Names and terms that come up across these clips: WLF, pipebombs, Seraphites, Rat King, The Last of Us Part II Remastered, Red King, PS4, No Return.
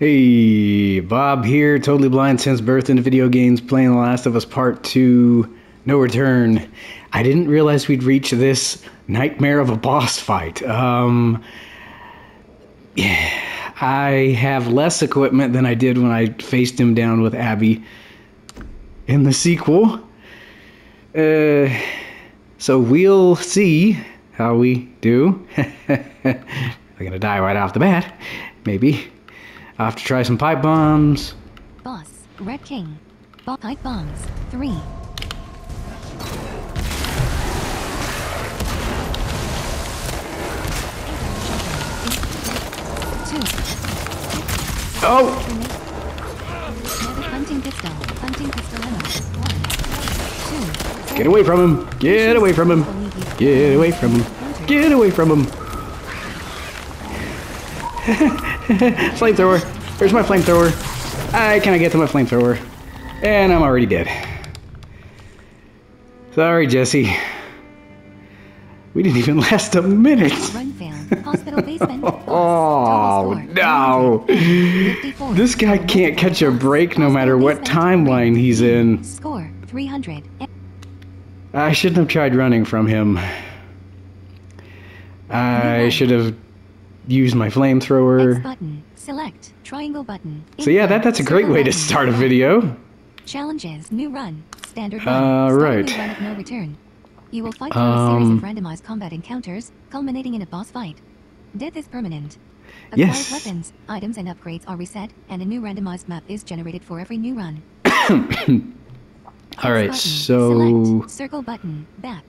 Hey, Bob here, totally blind since birth into video games, playing The Last of Us Part 2, No Return. I didn't realize we'd reach this nightmare of a boss fight. I have less equipment than I did when I faced him down with Abby in the sequel. So we'll see how we do. I'm gonna die right off the bat, maybe. I'll have to try some pipe bombs. Boss, Red King. Pipe bombs, 3. Oh! Get away from him! Get away from him! Get away from him! Get away from him! Flamethrower! Where's my flamethrower? I cannot get to my flamethrower. And I'm already dead. Sorry, Jesse. We didn't even last a minute. Run failed. Hospital basement. Oh, no. This guy can't catch a break no matter what timeline he's in. Score 300. I shouldn't have tried running from him. I should have used my flamethrower. Button. Select triangle button. So yeah, that's a great way to start a video. Challenges, new run, standard run. Right. No return. You will fight through a series of randomized combat encounters, culminating in a boss fight. Death is permanent. Acquired weapons, items, and upgrades are reset, and a new randomized map is generated for every new run. All right, so select circle button back.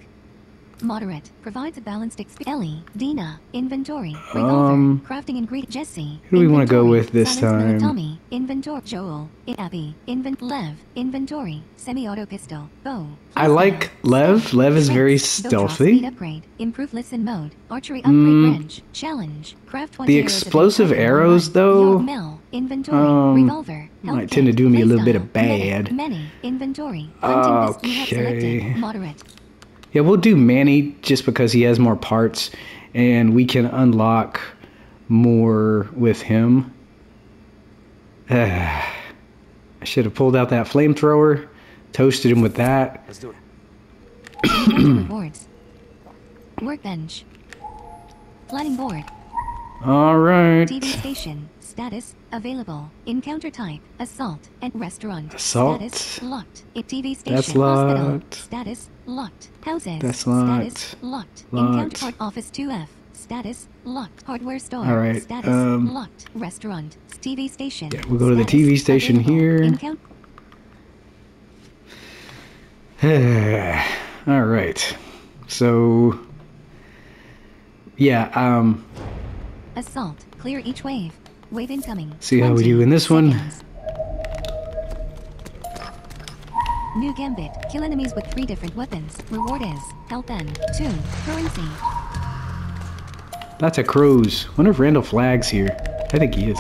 Moderate provides a balanced experience. Ellie, Dina, inventory, revolver, crafting ingredient. Jesse, who do we want to go with this time? Tommy, inventory. Joel, Abby, Lev, inventory, semi-auto pistol, bow. I like Lev. Lev is very stealthy. Speed upgrade, improve listen mode, archery upgrade range, challenge, craft 1. The explosive arrows though. Mel, inventory, revolver. Might tend to do me a little bit of bad. Many, inventory. Okay. Moderate. Yeah, we'll do Manny just because he has more parts and we can unlock more with him. I should have pulled out that flamethrower, toasted him with that. Let's do it. Rewards. Workbench. Planning board. All right. TV station. Status available. Encounter type assault and restaurant. Assault. Status locked. TV station. That's locked. Hospital. Status locked. Houses. That's locked. Status locked. Encounter office 2F. Status locked. Hardware store. All right. Status locked. Restaurant. TV station. Yeah, we'll go to the TV station available. Here. All right. So. Yeah. Assault. Clear each wave. Wave incoming. See how we do in this seconds. One. New gambit. Kill enemies with 3 different weapons. Reward is health and 2 currency. That's a cruise. Wonder if Randall Flagg's here. I think he is.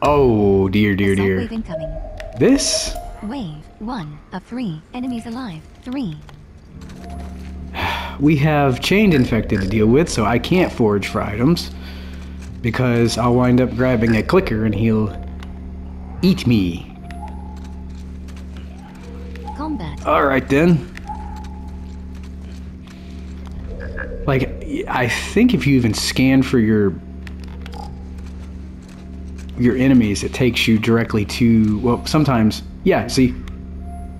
Oh dear, dear, dear. Wave incoming. This? Wave 1 of 3 enemies alive. 3. We have chained infected to deal with, so I can't forage for items because I'll wind up grabbing a clicker and he'll eat me. Combat. All right then. Like, I think if you even scan for your enemies, it takes you directly to, well, sometimes, yeah, see,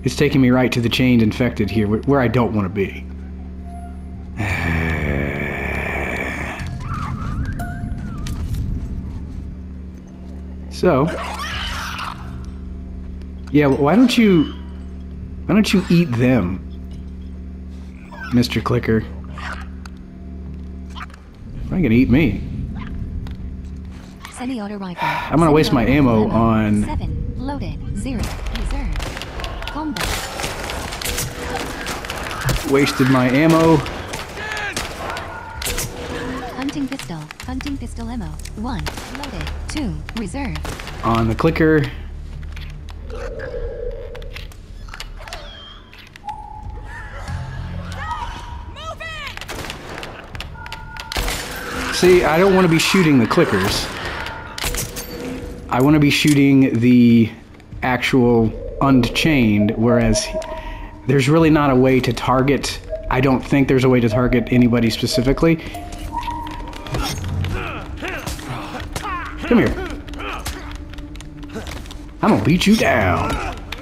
it's taking me right to the chained infected here where I don't want to be. So, yeah, why don't you eat them, Mr. Clicker? Why are you gonna eat me? Semi-auto rifle. I'm gonna waste my ammo on 7 loaded, 0 reserve. Combat. Wasted my ammo. Hunting pistol ammo, 1 loaded, 2 reserve. On the clicker. Move it! See, I don't want to be shooting the clickers. I want to be shooting the actual unchained, whereas there's really not a way to target. I don't think there's a way to target anybody specifically. Come here. I'm gonna beat you down.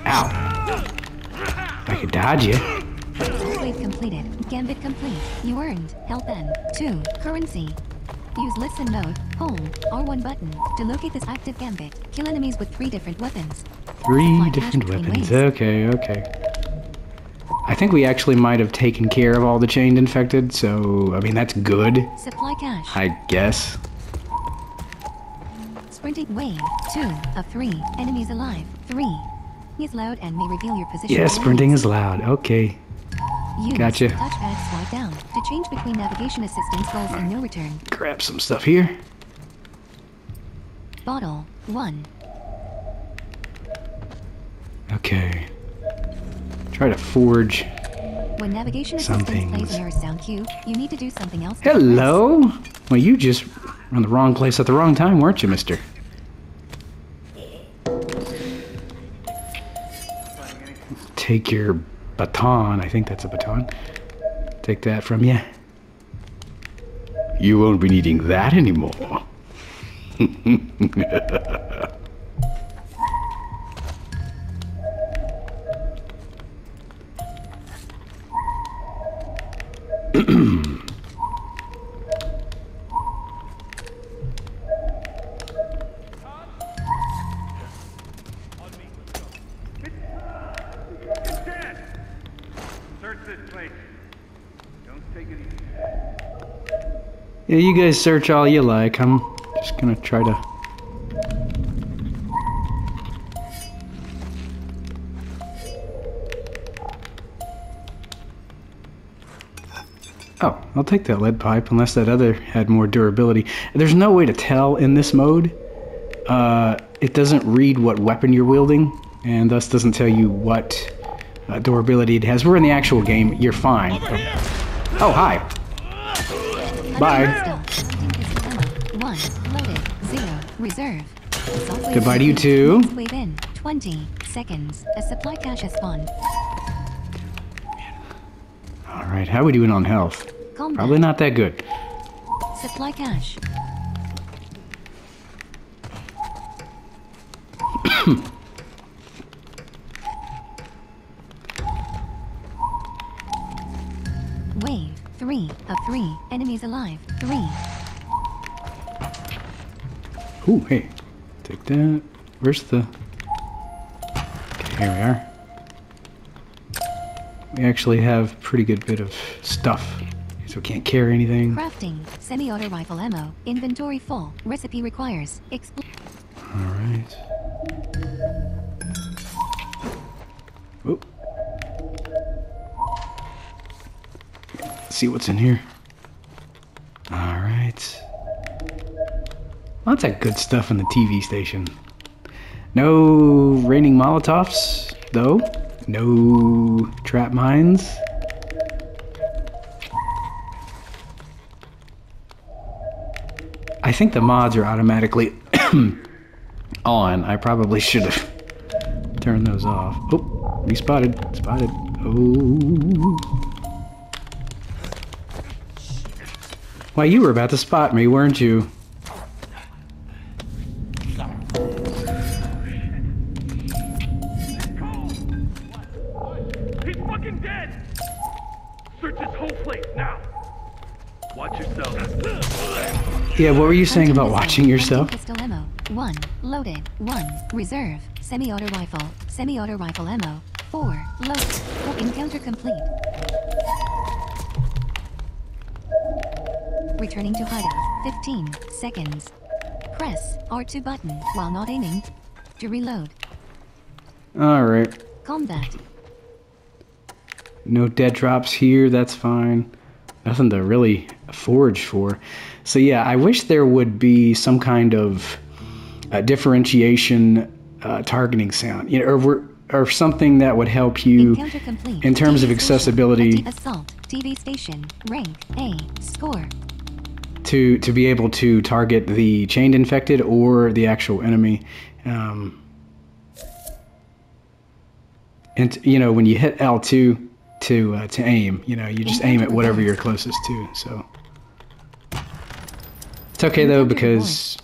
Ow. I could dodge you. Please completed. Gambit complete. You earned health N. 2. Currency. Use listen mode. Hold R1 button to locate this active gambit. Kill enemies with 3 different weapons. 3 different weapons. Okay, okay. I think we actually might have taken care of all the chained infected, so I mean that's good. Supply cache. I guess. Sprinting wave 2 of 3 enemies alive 3. Is loud and may reveal your position. Yeah, sprinting is loud. Okay. Use gotcha. Touchpad swipe down to change between navigation assistance goals and no return. Grab some stuff here. Bottle 1. Okay. Try to forge. When navigation assistance plays an error sound cue, you need to do something else. Hello. Well, you just. We're in the wrong place at the wrong time, weren't you, mister? Take your baton. I think that's a baton. Take that from you. You won't be needing that anymore. Yeah, you guys search all you like. I'm just gonna try to. Oh, I'll take that lead pipe, unless that other had more durability. There's no way to tell in this mode. It doesn't read what weapon you're wielding, and thus doesn't tell you what durability it has. We're in the actual game. You're fine. Oh, hi. Bye. Goodbye to you too. Within 20 seconds, a supply cache has spawned. All right, how are we doing on health? Combat. Probably not that good. Supply cache. Wave 3 of 3 enemies alive 3. Ooh, hey, take that. Where's the? Okay, here we are. We actually have a pretty good bit of stuff, so we can't carry anything. Crafting semi-auto rifle ammo inventory full. Recipe requires. All right. Oop. See what's in here. Alright. Lots of good stuff in the TV station. No raining Molotovs, though. No trap mines. I think the mods are automatically on. I probably should have turned those off. Oh, we spotted. Spotted. Oh. Why, you were about to spot me, weren't you? He's fucking dead! Search this whole place now! Watch yourself. Yeah, what were you saying about watching yourself? Pistol ammo. 1. Loaded. 1. Reserve. Semi-auto rifle. Semi-auto rifle ammo. 4. Loaded. Encounter complete. Returning to hideout. 15 seconds. Press R2 button while not aiming to reload. Alright. Combat. No dead drops here. That's fine. Nothing to really forge for. So yeah, I wish there would be some kind of differentiation targeting sound. You know, or something that would help you in terms of accessibility. Assault. TV station. Rank A. Score. to be able to target the chained infected or the actual enemy. And you know, when you hit L2 to aim, you know, you just aim at whatever you're closest to. So it's okay though, because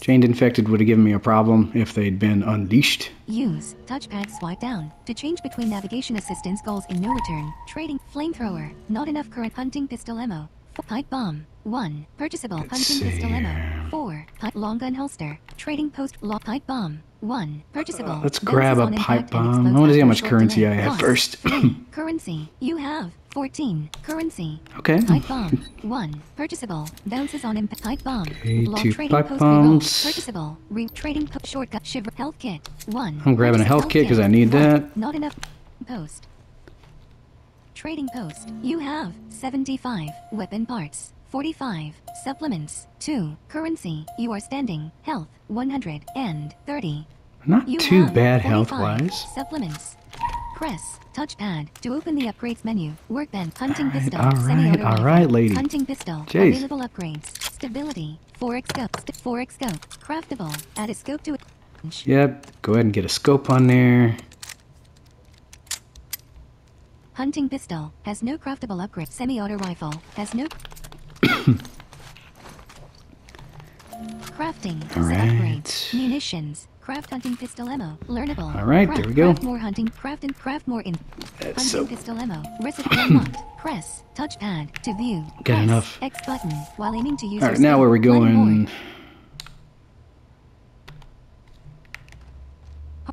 chained infected would have given me a problem if they'd been unleashed. Use touchpad swipe down to change between navigation assistance goals in No Return. Trading flamethrower. Not enough current hunting pistol ammo. Pipe bomb. 1. Purchasable hunting pistol ammo. 4. Pipe long gun holster. Trading post lock pipe bomb. 1. Purchasable. Let's grab a pipe bomb. I want to see how much currency I have first. Currency. You have 14. Currency. Okay. Pipe bomb. 1. Purchasable. Bounces on impact. Pipe bomb. Okay, long 2 pipe bombs. Purchasable. Trading shortcut shiver health kit. 1. I'm grabbing a health kit because I need that. Not enough post. Trading post. You have 75 weapon parts. 45 supplements. 2 currency. You are standing health 130. Not you too bad health wise. Supplements. Press touchpad to open the upgrades menu. Workbench. Hunting pistol. All right, lady. Hunting pistol. Jeez. Available upgrades. Stability. 4x scope. 4x scope. Craftable. Add a scope to it. Yep. Go ahead and get a scope on there. Hunting pistol has no craftable upgrade. Semi-auto rifle has no crafting. Upgrades. Munitions. Craft hunting pistol ammo. Learnable. All right, craft, there we go. Craft more hunting. Craft and craft more in. That's hunting pistol ammo. Recipe unlocked. Press touchpad to view. Got enough. X button while aiming to use. All right, now where are we going?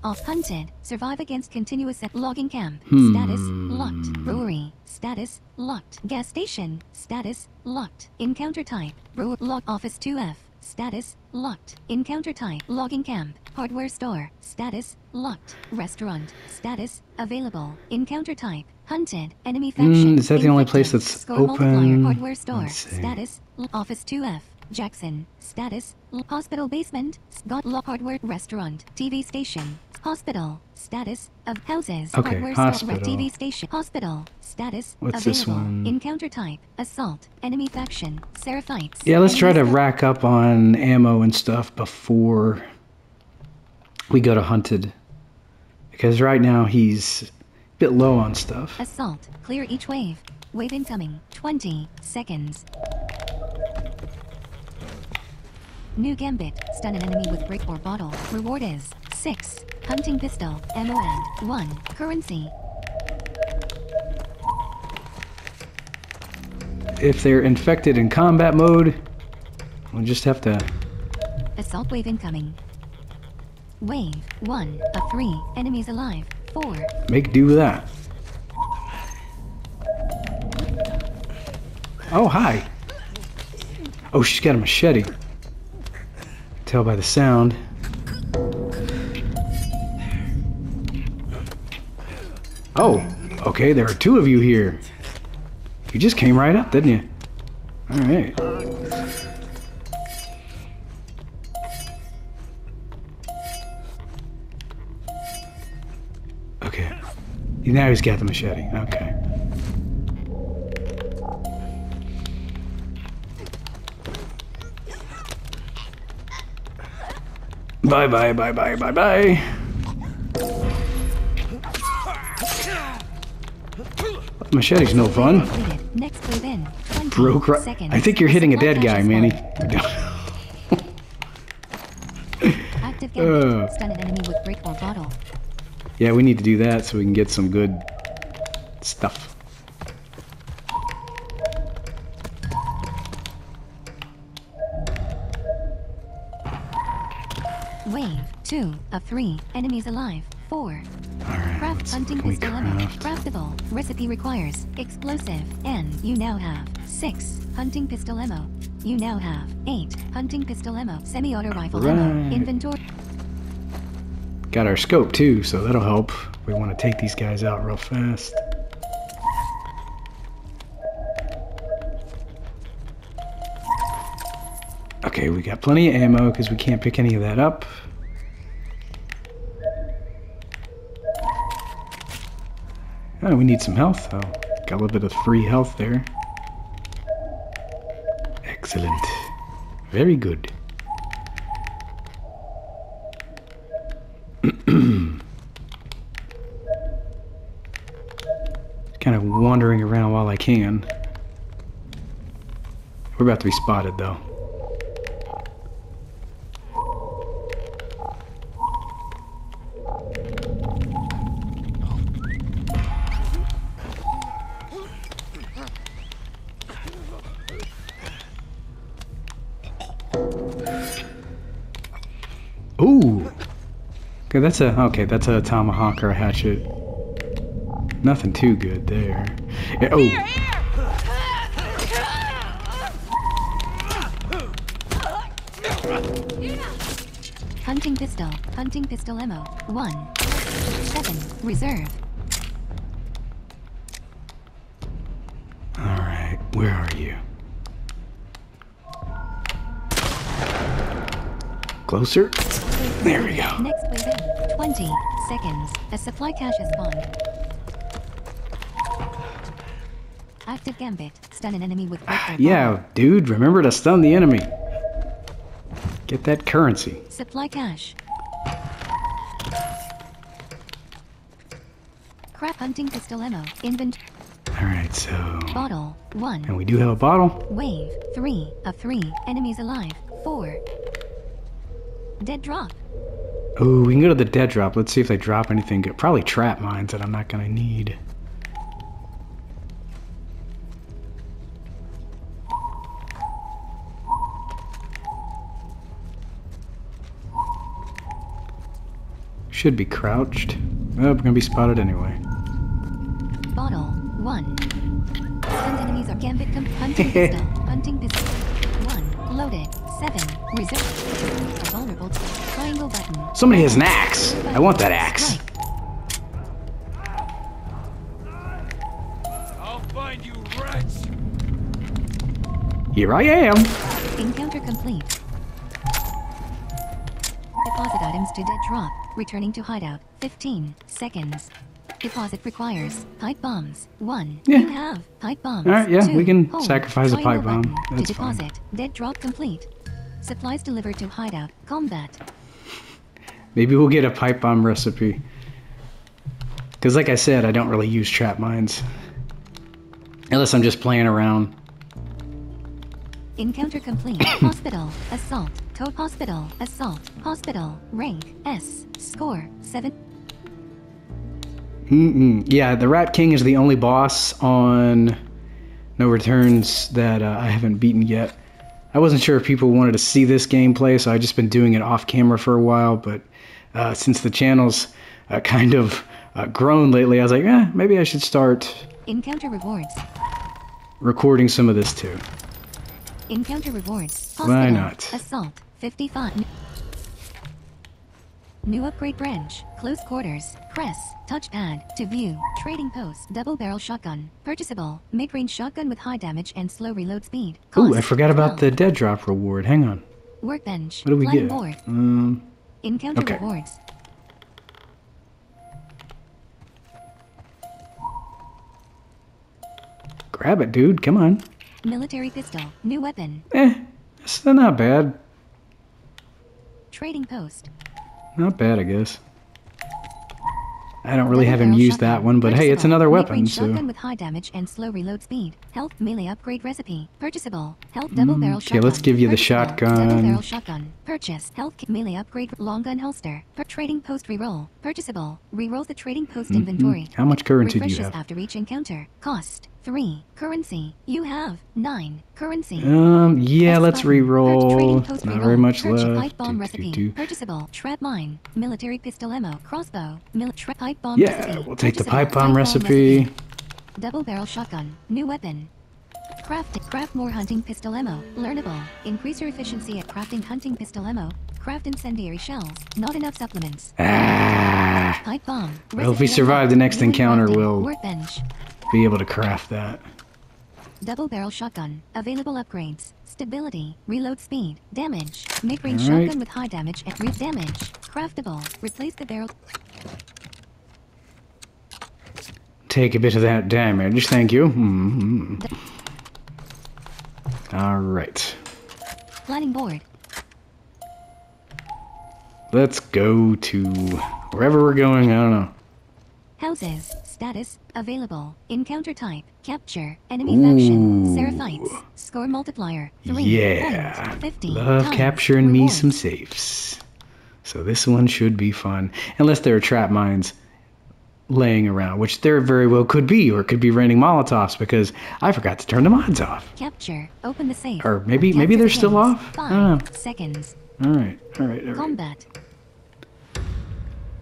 Off hunted. Survive against continuous at logging camp. Status locked. Brewery. Status locked. Gas station. Status locked. Encounter type. Brewer. Log office 2F. Status locked. Encounter type. Logging camp. Hardware store. Status locked. Restaurant. Status available. Encounter type. Hunted. Enemy faction. Is that the only place that's score open? Hardware store. Status office 2F. Jackson. Status hospital basement. Scott Law hardware restaurant. TV station. Hospital. Status of houses. Okay, hardware hospital. Store, TV station. Hospital. Status what's available. This one? Encounter type. Assault. Enemy faction. Seraphites. Yeah, let's try to rack up on ammo and stuff before we go to hunted. Because right now he's a bit low on stuff. Assault. Clear each wave. Wave incoming. 20 seconds. New gambit. Stun an enemy with brick or bottle. Reward is 6. Hunting pistol. Ammo and 1. Currency. If they're infected in combat mode, we'll just have to... Assault wave incoming. Wave 1 of 3. Enemies alive. 4. Make do with that. Oh, hi. Oh, she's got a machete. Tell by the sound. Oh, okay, there are 2 of you here. You just came right up, didn't you? All right. Okay. Now he's got the machete. Okay. Bye, bye, bye, bye, bye, bye. Machete's no fun. Next wave in. Broke right. I think you're hitting a dead guy, Manny. Active gambit. Stun an enemy with brick or bottle. Yeah, we need to do that so we can get some good stuff. Wave 2 of 3. Enemies alive. 4. Right, craft hunting pistol ammo. Craftable. Recipe requires explosive. And you now have 6. Hunting pistol ammo. You now have 8. Hunting pistol ammo. Semi-auto rifle ammo. Inventory. Got our scope too, so that'll help. We want to take these guys out real fast. Okay, we got plenty of ammo because we can't pick any of that up. Oh, we need some health though. Got a little bit of free health there. Excellent. Very good. Kind of wandering around while I can. We're about to be spotted though. Okay, that's a tomahawk or a hatchet. Nothing too good there. Yeah, oh. Hunting pistol ammo. 1.7 reserve. All right, where are you? Closer. There we go. Next wave in 20 seconds as supply cache is spawned. Active gambit. Stun an enemy with breakout. Yeah, dude, remember to stun the enemy. Get that currency. Supply cache. Crap hunting pistol ammo. Inventory. All right, so. Bottle 1. And we do have a bottle. Wave 3 of 3 enemies alive. 4. Dead drop. Oh, we can go to the dead drop. Let's see if they drop anything good. Probably trap mines that I'm not gonna need. Should be crouched. Oh, we're gonna be spotted anyway. Bottle 1. Stunned enemies are gambit hunting pistol. Hunting pistol. 1. Loaded. 7. Resist. Vulnerable. Triangle button. Somebody has an axe. I want that axe. I'll find you, rats. Here I am. Encounter complete. Deposit items to dead drop. Returning to hideout. 15 seconds. Deposit requires pipe bombs. 1. Yeah. You have pipe bombs. All right, yeah, 2, we can sacrifice a pipe bomb. That's to deposit. Fine. Dead drop complete. Supplies delivered to hideout. Combat. Maybe we'll get a pipe bomb recipe. Because like I said, I don't really use trap mines. Unless I'm just playing around. Encounter complete. Hospital. Assault. Toad hospital. Assault. Hospital. Rank S. Score. 7. Yeah, the Rat King is the only boss on No Returns that I haven't beaten yet. I wasn't sure if people wanted to see this gameplay, so I've just been doing it off camera for a while, but since the channel's kind of grown lately, I was like, maybe I should start Encounter rewards. Recording some of this too. Encounter rewards. Hospital. Why not? Assault. 55. New upgrade branch. Close quarters. Press. Touchpad. To view. Trading post. Double barrel shotgun. Purchasable. Mid-range shotgun with high damage and slow reload speed. Cost. Ooh, I forgot about the dead drop reward. Hang on. Workbench. What do we get? Encounter rewards. Grab it, dude. Come on. Military pistol. New weapon. That's not bad. Trading post. Not bad, I guess. I don't really have him use that one, but hey, it's another weapon, so... Shotgun with high damage and slow reload speed. Health melee upgrade recipe. Purchasable. Health double barrel shotgun. Okay, let's give you the shotgun. Double barrel shotgun. Purchase. Health melee upgrade long gun holster. Trading post reroll. Purchasable. Reroll the trading post inventory. How much currency do you have? After each encounter. Cost 3 currency. You have 9 currency. Yeah, let's reroll. Not very much left. Purchasable. Trap mine. Military pistol ammo. Crossbow. Military pipe bomb recipe. Yeah, we'll take the pipe bomb recipe. Double barrel shotgun. New weapon. Craft more hunting pistol ammo. Learnable. Increase your efficiency at crafting hunting pistol ammo. Craft incendiary shells. Not enough supplements. Pipe bomb. Well, if we survive the next encounter, we'll be able to craft that. Double barrel shotgun. Available upgrades. Stability. Reload speed. Damage. Mid-range shotgun with high damage and reef damage. Craftable. Replace the barrel. Take a bit of that damage. Thank you. All right. Planning board. Let's go to wherever we're going. I don't know. Houses. Status. Available. Encounter type. Capture. Enemy faction. Seraphites. Score multiplier. 3. Yeah. 50. Love capturing me some safes. So this one should be fun. Unless there are trap mines laying around, which there very well could be, or it could be raining Molotovs because I forgot to turn the mods off. Capture. Open the safe. Or maybe they're still off. 5 seconds. Alright, alright, alright. Combat.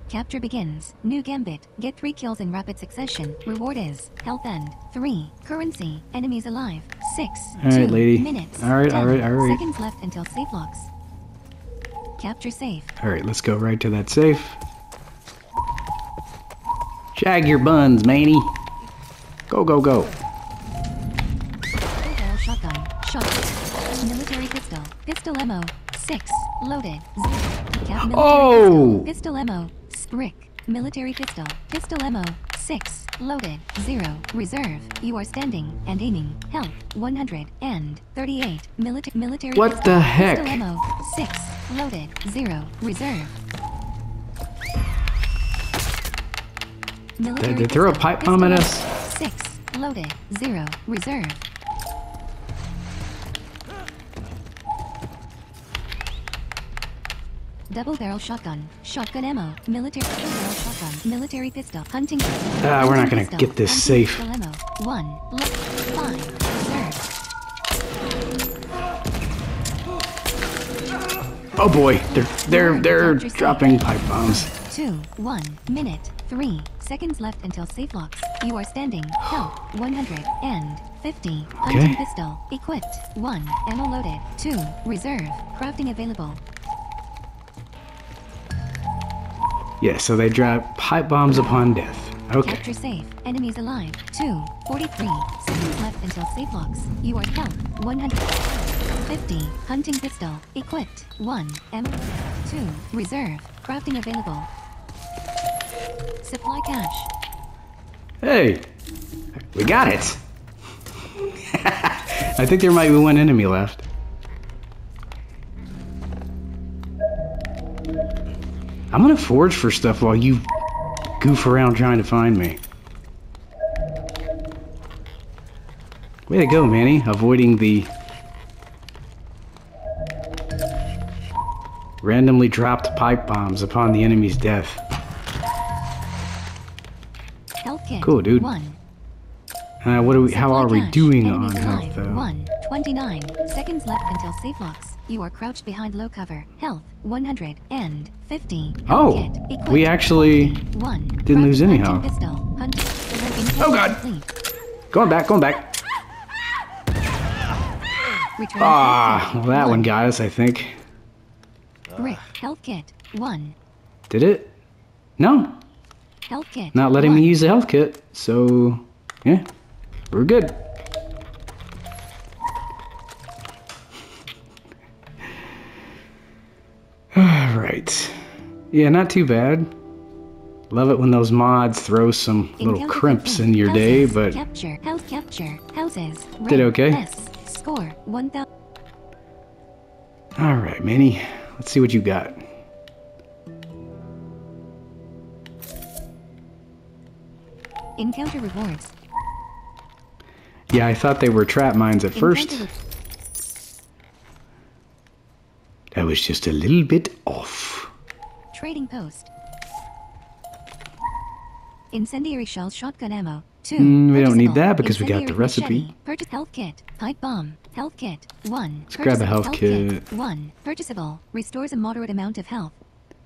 Capture begins. New gambit. Get 3 kills in rapid succession. Reward is health end. 3. Currency. Enemies alive. 6. All right, 2 lady. Minutes. Alright, alright, alright. Seconds left until safe locks. Capture safe. Alright, let's go right to that safe. Jag your buns, manny. Go, go, go. Shotgun. Shotgun. Military pistol. Pistol ammo. 6. Loaded. Cap military pistol. Pistol ammo. Brick. Military pistol. Pistol ammo. 6. Loaded. 0. Reserve. You are standing and aiming. Health. 138. Military what pistol. The heck? Pistol ammo. 6. Loaded. 0. Reserve. Military they throw a pipe bomb at us? 6. Loaded. 0. Reserve. Double barrel shotgun. Shotgun ammo. Military barrel shotgun. Military pistol. Hunting pistol. Ah, we're not gonna get this safe. Ammo. 1. Left. 5. Oh boy, they're dropping pipe bombs. 2. 1 minute. 3 seconds left until safe locks. You are standing. Health 150. Hunting pistol. Equipped. 1. Ammo loaded. 2. Reserve. Crafting available. Yeah, so they drop pipe bombs upon death. Okay. Capture safe. Enemies alive. 2. 43. Seconds left until safe locks. You are health. 150. Hunting pistol. Equipped. 1. 2. Reserve. Crafting available. Supply cache. Hey! We got it! I think there might be one enemy left. I'm gonna forge for stuff while you goof around trying to find me. Way to go, Manny. Avoiding the randomly dropped pipe bombs upon the enemy's death. Health kit. Cool, dude. 1. What are we? How are we doing on health, though? 129. Seconds left until safe locks. You are crouched behind low cover. Health 150. Oh, we actually didn't lose any health. Oh god! Going back. Ah, well, that one got us, I think. Brick health kit 1. Did it? No. Health kit. Not letting me use the health kit, so yeah, we're good. Alright. Yeah, not too bad. Love it when those mods throw some little crimps in your day, but did okay. Score 1000. Alright, Manny. Let's see what you got. Encounter rewards. Yeah, I thought they were trap mines at first. I was just a little bit off. Trading post. Incendiary shells, shotgun ammo. 2. We don't need that because we got the recipe. Machete. Purchase health kit. Pipe bomb. Health kit. 1. Let's grab a health kit. 1. Purchasable. Restores a moderate amount of health.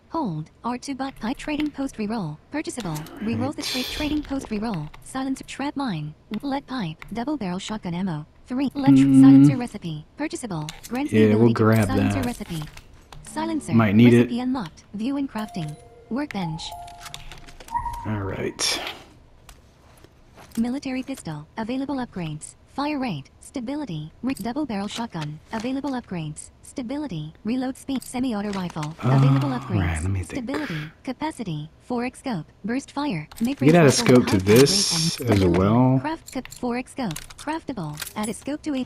Hold. R2 bot pipe trading post reroll. Purchasable. Rerolls the trade trading post reroll. Silencer trap mine. Lead pipe. Double barrel shotgun ammo. 3. Silencer recipe. Purchasable. Grants the ability to grab silencer recipe. Silencer. Might need recipe unlocked. View and crafting. Workbench. Alright. Military pistol. Available upgrades. Fire rate. Stability. Double barrel shotgun. Available upgrades. Stability. Reload speed. Semi-auto rifle. Available upgrades. Right, stability. Capacity. 4x scope. Burst fire. Make get out a scope to this as well. Craft 4x scope. Craftable. Add a scope to a...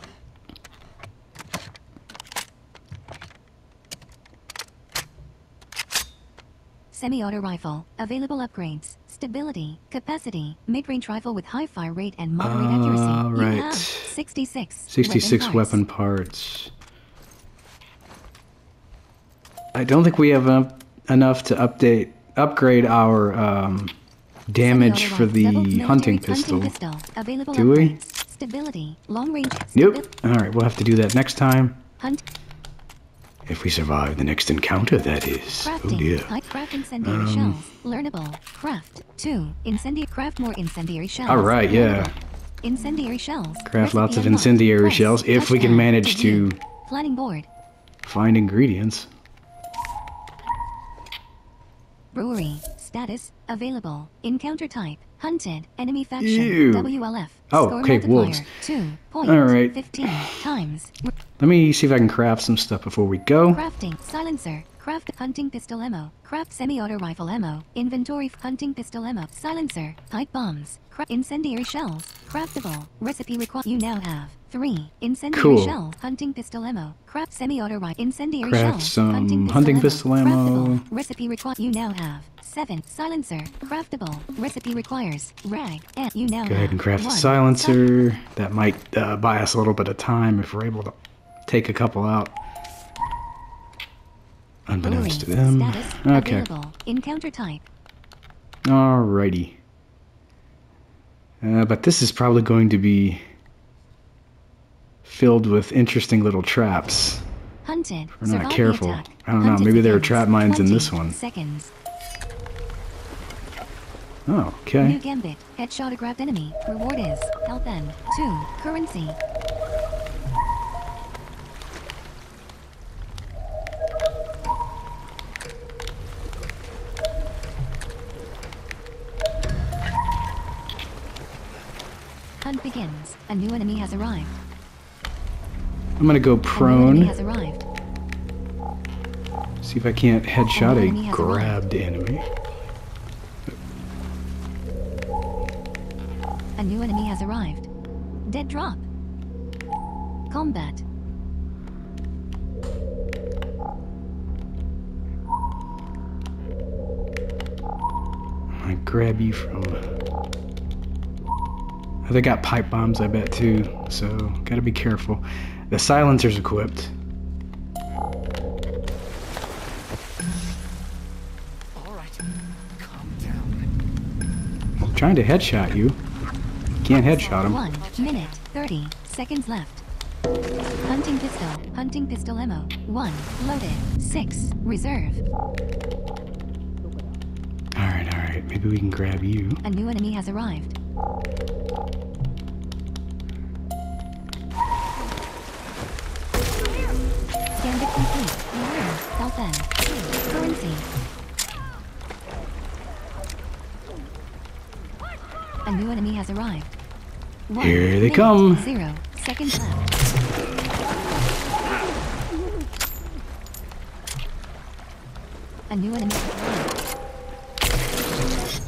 semi-auto rifle, available upgrades, stability, capacity, mid-range rifle with high fire rate and moderate accuracy. Right. You have 66 weapon parts. I don't think we have enough to upgrade our damage for the hunting pistol. Do we? Stability, long range. Nope. All right, we'll have to do that next time. Hunt. If we survive the next encounter, that is. Crafting. Oh dear. Craft incendiary shells. Learnable. Craft 2. Craft more incendiary shells. All right, yeah. Incendiary shells. Craft lots of incendiary shells if we can manage to. Planning board. Find ingredients. Brewery. Status available. Encounter type hunted. Enemy faction. Ew. WLF. Oh, score okay, wolves. 2 points. All right. 15 times. Let me see if I can craft some stuff before we go. Crafting silencer. Craft hunting pistol ammo. Craft semi-auto rifle ammo. Inventory hunting pistol ammo. Silencer. Pipe bombs. Craft incendiary shells. Craftable. Recipe required. You now have 3 incendiary shells. Hunting pistol ammo. Craft semi-auto rifle. Incendiary shells. Hunting pistol ammo. Craftable. Recipe required. You now have 7 silencer. Craftable. Recipe requires rag. And you now have. Go ahead and craft the silencer. That might buy us a little bit of time if we're able to take a couple out. Unbeknownst to them. Okay. Encounter type. Alrighty. But this is probably going to be filled with interesting little traps. Hunted. We're not careful. I don't know. Maybe there are trap mines in this one. Seconds. Oh, okay. New gambit. Headshot a grabbed enemy. Reward is health and 2 currency. Hunt begins. A new enemy has arrived. I'm gonna go prone. See if I can't headshot a grabbed enemy. A new enemy has arrived. Dead drop. Combat. I grab you from. They got pipe bombs, I bet, too, so gotta be careful. The silencer's equipped. All right. Calm down. I'm trying to headshot you. Can't headshot him. 1 minute, 30 seconds left. Hunting pistol ammo. 1, loaded. 6, reserve. All right, maybe we can grab you. A new enemy has arrived. Gambit complete. Reward, health end. Currency. A new enemy has arrived. 1, Here they come. 0 seconds left. A new enemy has arrived.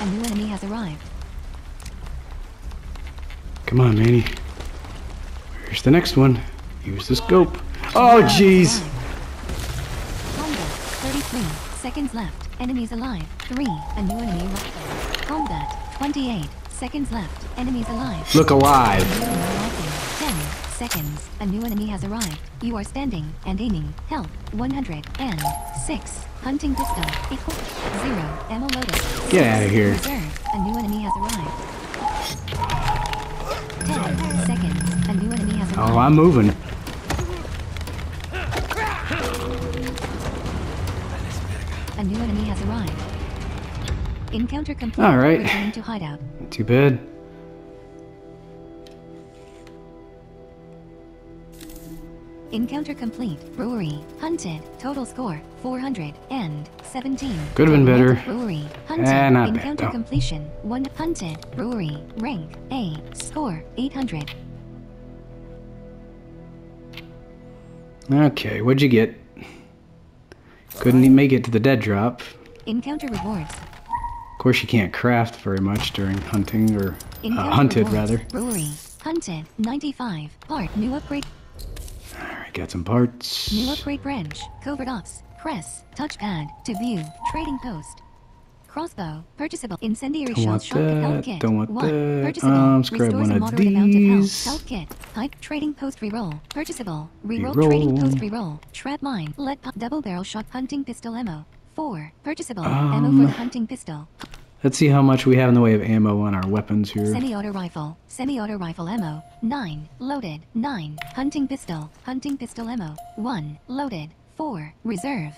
A new enemy has arrived. Come on, Manny. Here's the next one. Use the scope. Oh, jeez. 33 seconds left. Enemies alive. 3. A new enemy arrived. Combat. 28 seconds left. Enemies alive. Look alive. 10 seconds. A new enemy has arrived. You are standing and aiming. Health 106. Hunting pistol equals 0. Ammo loaded. Get out of here. Reserve. A new enemy has arrived. 10 seconds. A new enemy has arrived. Oh, I'm moving. A new enemy has arrived. Encounter complete. All right. Return to hideout. Not too bad. Encounter complete. Brewery. Hunted. Total score 417. Could have been better. Brewery. Hunted. Not Encounter bad, completion. 1. Hunted. Brewery. Rank A. Score 800. Okay, what'd you get? Couldn't even make it to the dead drop. Encounter rewards. Of course, you can't craft very much during hunting or hunted rewards. Rather. Brewery. Hunted. 95. Part. New upgrade. Alright, got some parts. New upgrade branch. Covert ops. Press. Touchpad. To view. Trading post. Crossbow. Purchasable. Incendiary shells. Shotgun health kit. Don't want that. Purchasable. Grab one of these. Health kit. Pipe. Trading post reroll. Purchasable. Reroll. Trading post reroll. Trap mine. Lead pop. Double barrel shot. Hunting pistol ammo. 4. Purchasable. Ammo for the hunting pistol. Let's see how much we have in the way of ammo on our weapons here. Semi-auto rifle. Semi-auto rifle ammo. 9. Loaded. 9. Hunting pistol. Hunting pistol ammo. 1. Loaded. 4. Reserve.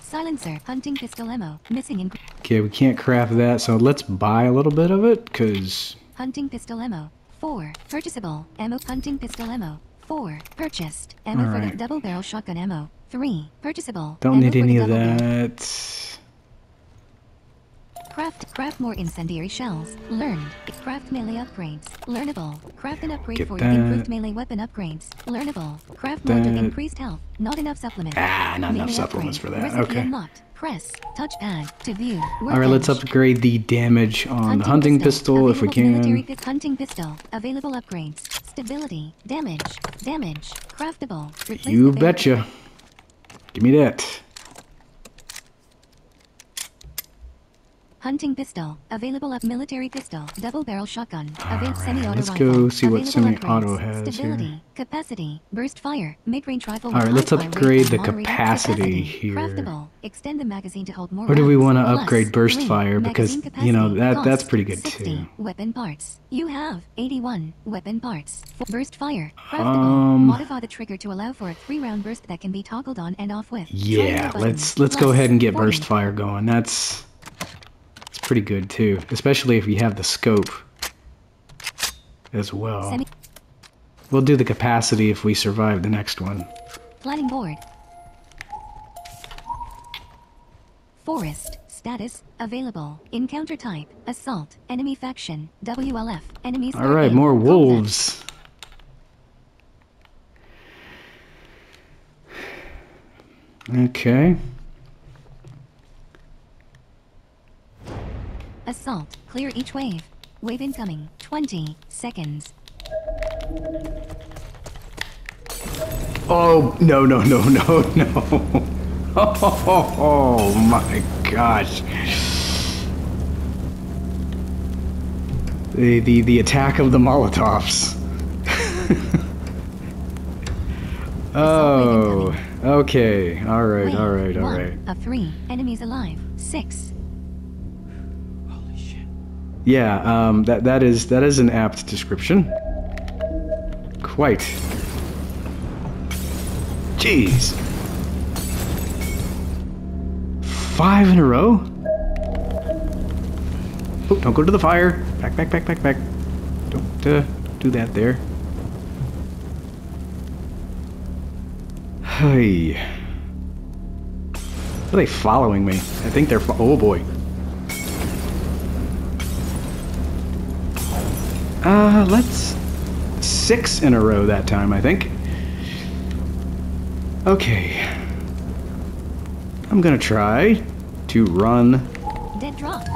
Silencer. Hunting pistol ammo. Missing in... Okay, we can't craft that, so let's buy a little bit of it, because... Hunting pistol ammo. 4. Purchasable. Ammo. Hunting pistol ammo. 4. Purchased. Ammo for the double barrel shotgun ammo. 3. Purchasable. Don't need any of that. Craft more incendiary shells. Learned. Craft melee upgrades. Learnable. Craft an upgrade for improved melee weapon upgrades. Learnable. Craft more to increased health. Not enough supplements. Ah, not enough supplements for that. Okay. Unlocked. Press. Touchpad. To view. Alright, let's upgrade the damage on the hunting pistol if we can. Hunting pistol. Available upgrades. Stability. Damage. Damage. Craftable. You betcha. Give me that. Hunting pistol. Available at military pistol. Double barrel shotgun. Available semi-auto rifle. Let's go see what semi-auto has here. Capacity. Burst fire. Mid-range rifle. Alright, let's upgrade the capacity here. Craftable. Extend the magazine to hold more rounds. Or do we want to upgrade burst fire? Because, you know, that's pretty good too. Weapon parts. You have 81 weapon parts. Burst fire. Craftable. Modify the trigger to allow for a 3-round burst that can be toggled on and off with. Yeah, let's go ahead and get burst fire going. That's pretty good too, especially if you have the scope as well. We'll do the capacity if we survive the next one. Planning board. Forest. Status. Available. Encounter type. Assault. Enemy faction. WLF. Enemies. Alright, more wolves. Okay. Assault. Clear each wave. Wave incoming. 20 seconds. Oh, no. Oh my gosh. The attack of the Molotovs. Oh, okay. All right. 3 enemies alive. 6. Yeah, that is an apt description. Quite. Jeez. 5 in a row? Oh, don't go to the fire. Back. Don't do that there. Hey. Are they following me? I think they're oh boy. Let's... 6 in a row that time, I think. Okay. I'm gonna try to run... Dead drop.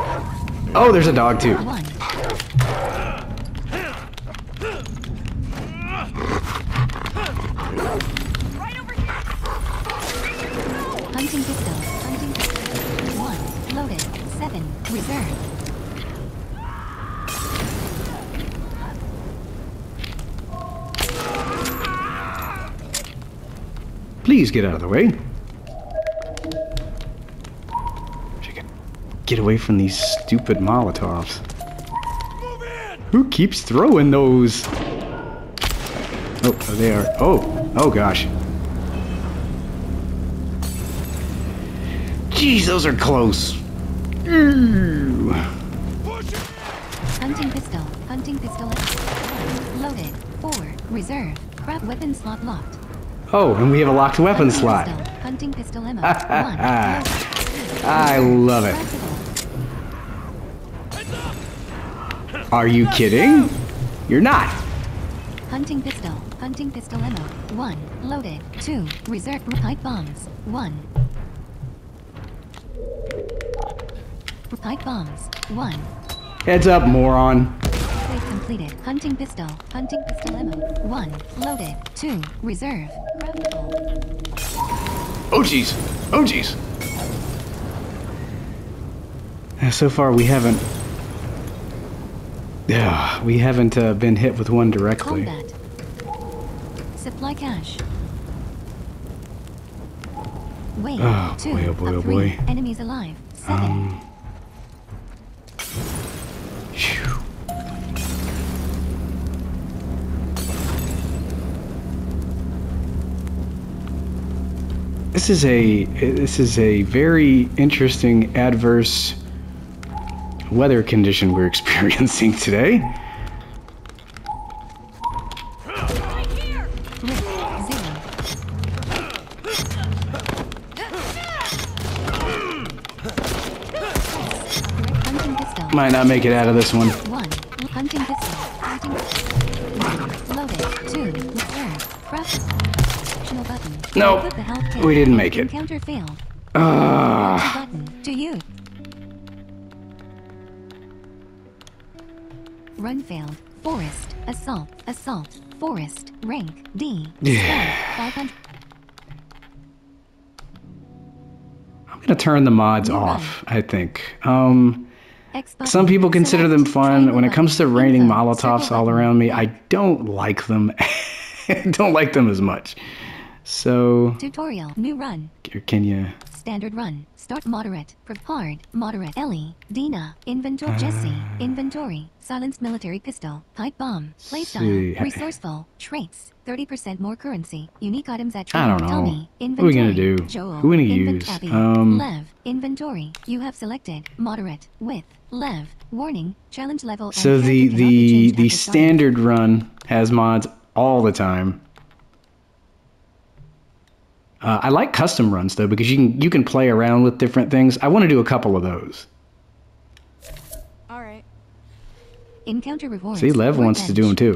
Oh, there's a dog, too. Right over here. Hunting pistol. Hunting pistol. 1. Loaded. 7. Reserve. Please get out of the way. Wish I could get away from these stupid Molotovs. Move in. Who keeps throwing those? Oh, they are. Oh gosh. Jeez, those are close. Ew. Hunting pistol. Hunting pistol. Loaded. 4. Reserve. Crab weapon slot locked. Oh, and we have a locked weapon slot. Hunting pistol ammo. I love it. Are you kidding? You're not. Hunting pistol ammo. 1. Loaded. 2. Reserve pipe bombs. 1. Pipe bombs. 1. Heads up, moron. Completed. hunting pistol ammo. 1, loaded. 2, reserve. Oh jeez, oh jeez. So far we haven't. Yeah, we haven't been hit with one directly. Combat. Supply cache. Wait, oh, 2, boy, oh, boy, oh, 3, boy. Enemies alive. 7. This is a very interesting adverse weather condition we're experiencing today. Might not make it out of this one. 1. Hunting pistol. Loaded. 2. Press. Nope. We didn't make it. Counter failed. To you. Run failed. Forest. Assault. Assault. Forest. Rank D. Yeah. I'm gonna turn the mods off, I think. Some people consider them fun. When it comes to raining Molotovs all around me, I don't like them. Don't like them as much. So tutorial, new run. Can you? Standard run. Start moderate. Hard. Moderate. Ellie. Dina. Inventory. Jesse. Inventory. Silenced military pistol. Pipe bomb. Playstyle. Resourceful. Traits. 30% more currency. Unique items at trade. I don't know. What are we gonna do? Joel. Who are we gonna use? Lev. Inventory. You have selected moderate with Lev. Warning. Challenge level. So the standard run has mods all the time. I like custom runs though, because you can play around with different things. I want to do a couple of those. All right. Encounter rewards. See, Lev wants to do them too.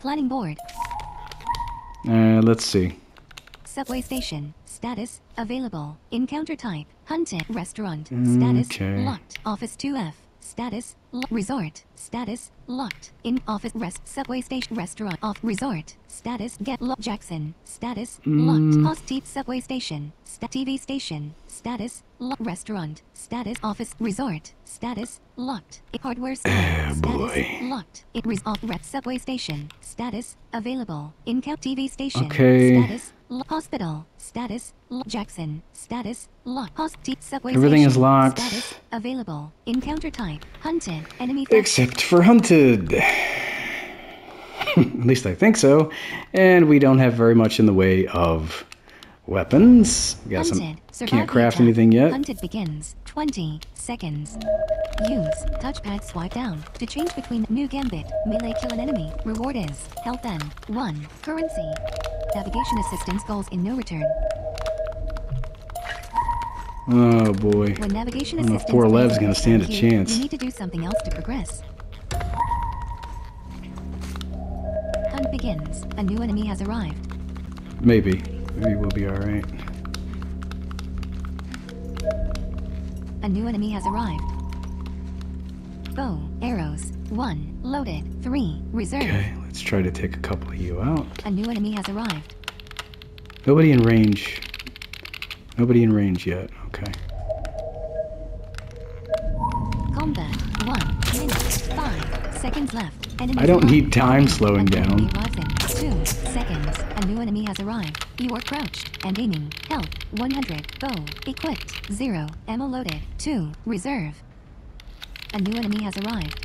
Planning board. Let's see. Subway station status available. Encounter type hunted. Restaurant status locked. Office 2F status resort status locked. In office rest. Subway station restaurant off resort status get locked. Jackson status locked. Hosted subway station TV station status locked. Restaurant status office resort status locked. Hardware status locked. It resort rep subway station status available. In cap TV station status hospital status Jackson status locked. Hosted subway everything station, is locked. Status available. Encounter type hunted. Enemy except for hunted. At least I think so. And we don't have very much in the way of weapons. We got hunted. Some can't craft anything yet. Hunted begins 20 seconds. Use touchpad swipe down to change between new gambit. Melee kill an enemy. Reward is health and 1 currency. Navigation assistance goals in No Return. Oh boy. When navigation assistance poor Lev's gonna stand a chance. You need to do something else to progress. Hunt begins. A new enemy has arrived. Maybe we'll be all right. A new enemy has arrived. Bow, arrows, 1, loaded, 3, reserved. Okay, let's try to take a couple of you out. A new enemy has arrived. Nobody in range. Nobody in range yet. Okay. Combat 1 minute 5 seconds left. Enemy I don't need time slowing down. 2 seconds. A new enemy has arrived. You are crouched and aiming. Health 100. Bow equipped 0. Ammo loaded 2. Reserve. A new enemy has arrived.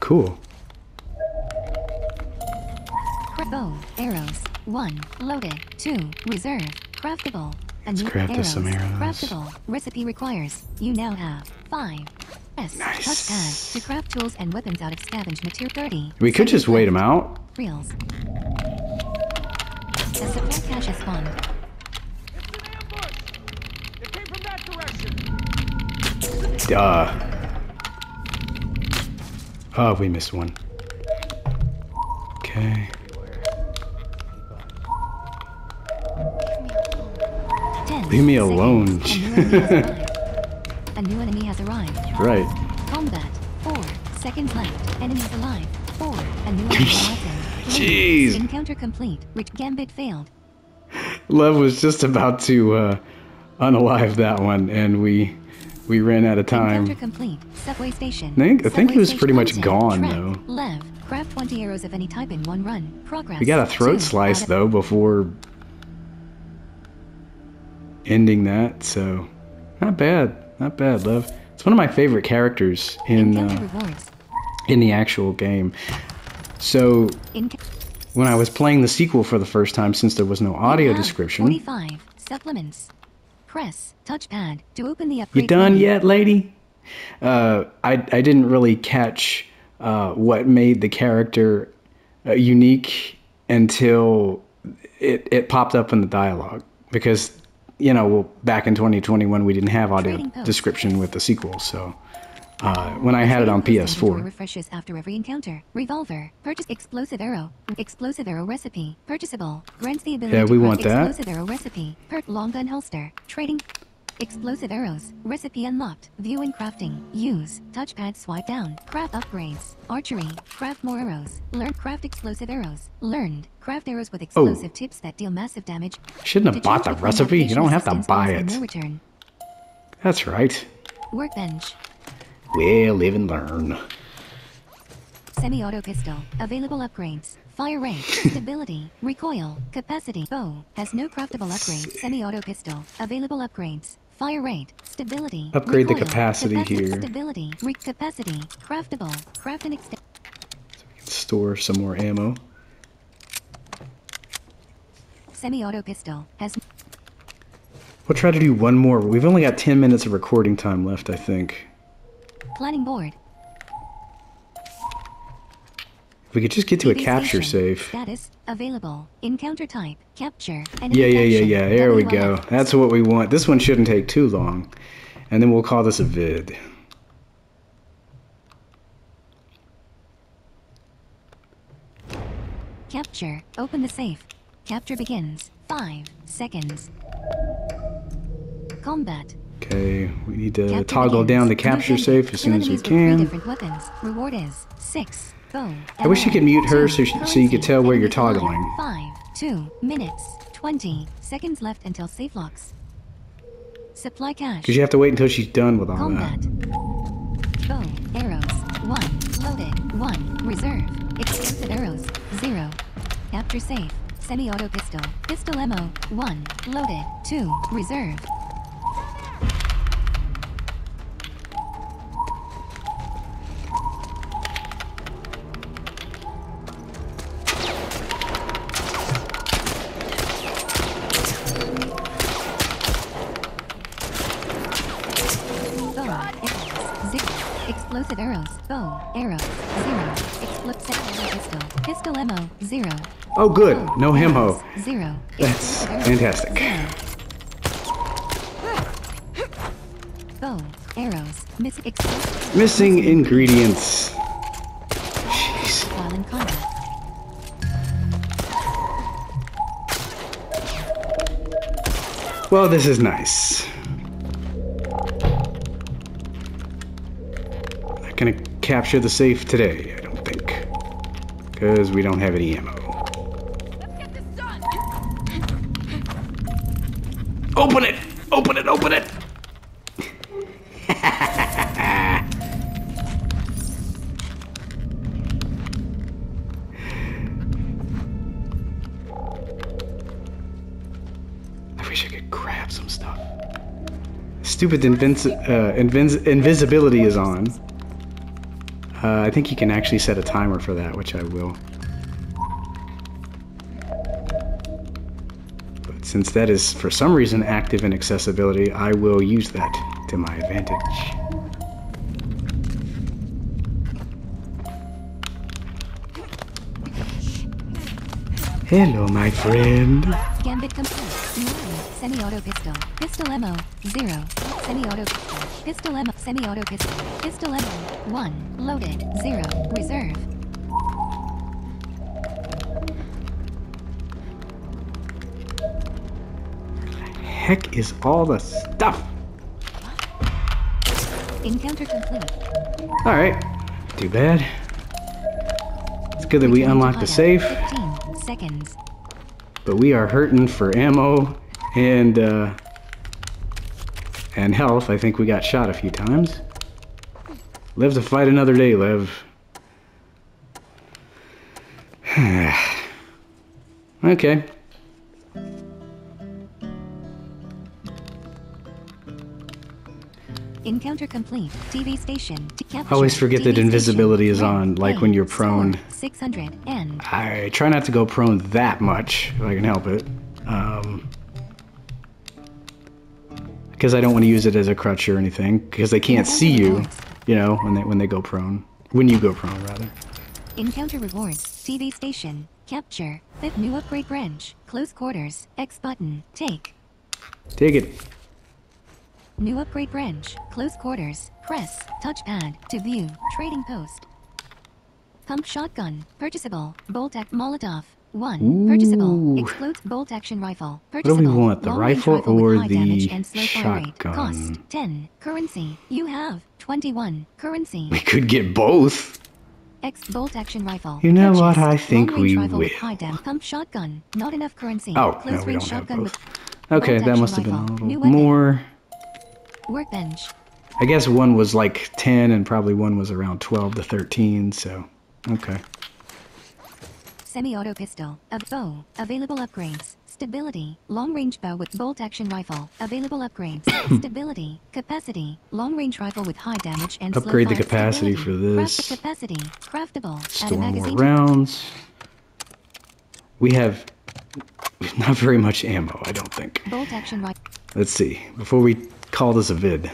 Cool. Bow, arrows, 1, loaded, 2, reserve, craftable. Let's craft some arrows. Craftable, recipe requires, you now have 5. S, nice. Touchpad, to craft tools and weapons out of scavenged material. 30. We could just wait them out. Reels. The supply cache is spawned. It's an ambush! It came from that direction! Duh. Oh, we missed one. Okay. 10, leave me alone. A new enemy has arrived. Right. Combat. 4 seconds left. Enemies alive. 4. A new enemy has arrived. Jeez. Encounter complete. Gambit failed. Love was just about to unalive that one, and we ran out of time. Encounter complete. Subway station. I think he was pretty much gone though. Lev, grab 20 arrows of any type in one run. Progress. We got a throat slice though before ending that, so not bad, not bad, Lev. It's one of my favorite characters in the actual game. So when I was playing the sequel for the first time, since there was no audio description. 45 supplements. Press touchpad to open the upgrade. You done yet, lady? I didn't really catch what made the character unique until it popped up in the dialogue, because you know, well, back in 2021 we didn't have audio description with the sequel, so when I had it on PS4. Refreshes after every encounter. Revolver. Purchase explosive arrow. Explosive arrow recipe. Purchasable. Grants the ability. Yeah, we want that. Explosive arrow recipe. Long gun holster. Trading. Explosive arrows. Recipe unlocked. View and crafting. Use. Touchpad swipe down. Craft upgrades. Archery. Craft more arrows. Learn. Craft explosive arrows. Learned. Craft arrows with explosive tips that deal massive damage. Shouldn't have bought the recipe. You don't have to buy it. No return. That's right. Workbench. Well, live and learn. Semi-auto pistol. Available upgrades. Fire rate. Stability. Recoil. Capacity. Bow. Has no craftable upgrades. Semi-auto pistol. Available upgrades. Fire rate. Stability. Upgrade recoil, the capacity here. Stability. Capacity. Craftable. Craft and extend. So we can store some more ammo. Semi-auto pistol. Has... We'll try to do one more. We've only got 10 minutes of recording time left, I think. Planning board. We could just get to a capture save. Status available. Encounter type capture. Yeah. There we go. That's what we want. This one shouldn't take too long, and then we'll call this a vid. Capture. Open the safe. Capture begins. 5 seconds. Combat. Okay, we need to toggle down the capture safe as soon as we can. Reward is 6. Bow. I wish you could mute her so you could tell where you're toggling. 5, 2 minutes, 20 seconds left until safe locks. Supply cache. Because you have to wait until she's done with all that. Bow, arrows, 1, loaded, 1, reserve, explosive arrows, 0. Capture safe, semi-auto pistol, pistol ammo, 1, loaded, 2, reserve. Oh, good. No hemo. 0. That's fantastic. Bow, arrows, missing ingredients. Jeez. While in combat. Well, this is nice. I'm not gonna capture the safe today, I don't think, because we don't have any ammo. Open it! Open it! Open it! I wish I could grab some stuff. Stupid invisibility is on. I think you can actually set a timer for that, which I will. Since that is, for some reason, active in accessibility, I will use that to my advantage. Hello, my friend. Gambit complete. 9. Semi-auto pistol. Pistol ammo. 0. Semi-auto pistol. Pistol ammo. Semi-auto pistol. Pistol ammo. 1. Loaded. 0. Reserve. Heck is all the stuff. Encounter complete. Alright. Too bad. It's good that we unlocked the safe. 15 seconds. But we are hurting for ammo and health. I think we got shot a few times. Live to fight another day, Lev. Okay. Encounter complete. TV station. I always forget that invisibility is on, like when you're prone. 600 and I try not to go prone that much, if I can help it. Because I don't want to use it as a crutch or anything, because they can't see you, you know, when they go prone. When you go prone, rather. Encounter rewards. TV station. Capture. Fifth new upgrade branch. Close quarters. X button. Take. Take it. New upgrade branch. Close quarters. Press. Touchpad. To view. Trading post. Pump shotgun. Purchasable. Bolt act Molotov. 1. Ooh. Purchasable. Explodes bolt action rifle. Purchasable. What do we want? The rifle or the shotgun? Cost 10. Currency. You have 21. Currency. We could get both. X bolt action rifle. You know what? I think we will. Pump shotgun. Not enough currency. Oh, close no, we don't have both. Okay, that must have been a little more. Workbench. I guess one was like 10 and probably one was around 12 to 13, so okay. Semi-auto pistol. A bow. Available upgrades. Stability. Long-range bow with bolt-action rifle. Available upgrades. Stability. Capacity. Long-range rifle with high damage and upgrade slow the capacity stability. For this. Craft the capacity. Craftable. Store more rounds. We have not very much ammo, I don't think. Bolt-action rifle. Let's see. Before we call this a vid.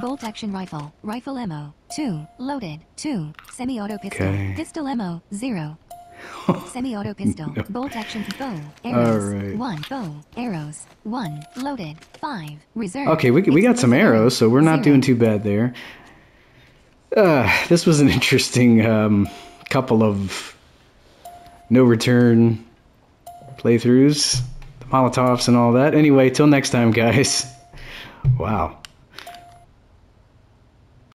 Bolt action rifle. Rifle ammo. 2. Loaded. 2. Semi-auto pistol. Okay. Pistol ammo. 0. Semi-auto pistol. No. Bolt action bow. Arrows. Right. 1. Bow. Arrows. 1. Loaded. 5. Reserve. Okay, we got some arrows, so we're not doing too bad there. This was an interesting couple of No Return playthroughs. The Molotovs and all that. Anyway, till next time, guys. Wow.